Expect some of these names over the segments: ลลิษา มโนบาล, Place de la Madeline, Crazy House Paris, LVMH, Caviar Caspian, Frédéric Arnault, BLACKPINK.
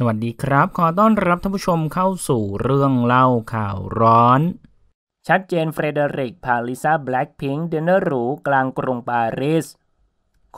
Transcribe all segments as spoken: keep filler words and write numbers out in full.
สวัสดีครับขอต้อนรับท่านผู้ชมเข้าสู่เรื่องเล่าข่าวร้อนชัดเจนเฟรเดริกพาลิซ่า BLACKPINK ดินเนอร์หรูกลางกรุงปารีส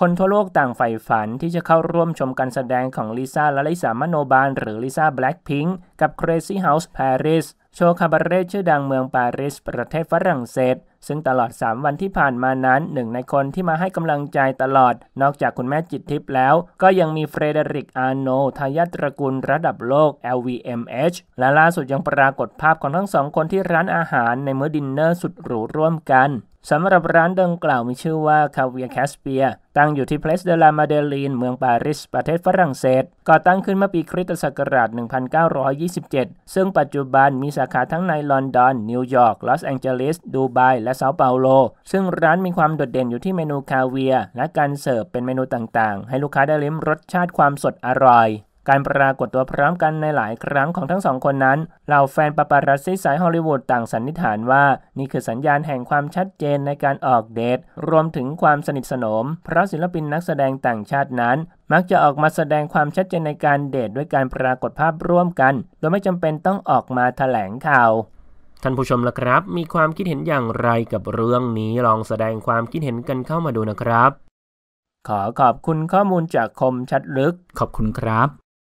คนทั่วโลกต่างใฝ่ฝันที่จะเข้าร่วมชมการแสดงของลิซ่าและลิซ่ามโนบาลหรือลิซ่า BLACKPINK กับ Crazy House Paris โชว์คาบาเร่ชื่อดังเมืองปารีสประเทศฝรั่งเศสซึ่งตลอดสามวันที่ผ่านมานั้นหนึ่งในคนที่มาให้กำลังใจตลอดนอกจากคุณแม่จิตทิพย์แล้วก็ยังมีเฟรเดริก อาร์โนทายาทตระกูลระดับโลก แอล วี เอ็ม เอช และล่าสุดยังปรากฏภาพของทั้งสองคนที่ร้านอาหารในมื้อดินเนอร์สุดหรูร่วมกันสำหรับร้านดังกล่าวมีชื่อว่า Caviar Caspian ตั้งอยู่ที่ Place de la Madeline เมืองปารีสประเทศฝรั่งเศสก่อตั้งขึ้นเมื่อปีคริสตศักราชหนึ่งพันเก้าร้อยยี่สิบเจ็ดซึ่งปัจจุบันมีสาขาทั้งในลอนดอนนิวยอร์กลอสแองเจลิสดูไบและเซาเปาโลซึ่งร้านมีความโดดเด่นอยู่ที่เมนูคาเวียร์และการเสิร์ฟเป็นเมนูต่างๆให้ลูกค้าได้ลิ้มรสชาติความสดอร่อยการปรากฏตัวพร้อมกันในหลายครั้งของทั้งสองคนนั้นเหล่าแฟนปาปารัสซี่สายฮอลลีวูดต่างสันนิษฐานว่านี่คือสัญญาณแห่งความชัดเจนในการออกเดทรวมถึงความสนิทสนมเพราะศิลปินนักแสดงต่างชาตินั้นมักจะออกมาแสดงความชัดเจนในการเดทด้วยการปรากฏภาพร่วมกันโดยไม่จำเป็นต้องออกมาแถลงข่าวท่านผู้ชมล่ะครับมีความคิดเห็นอย่างไรกับเรื่องนี้ลองแสดงความคิดเห็นกันเข้ามาดูนะครับขอขอบคุณข้อมูลจากคมชัดลึกขอบคุณครับ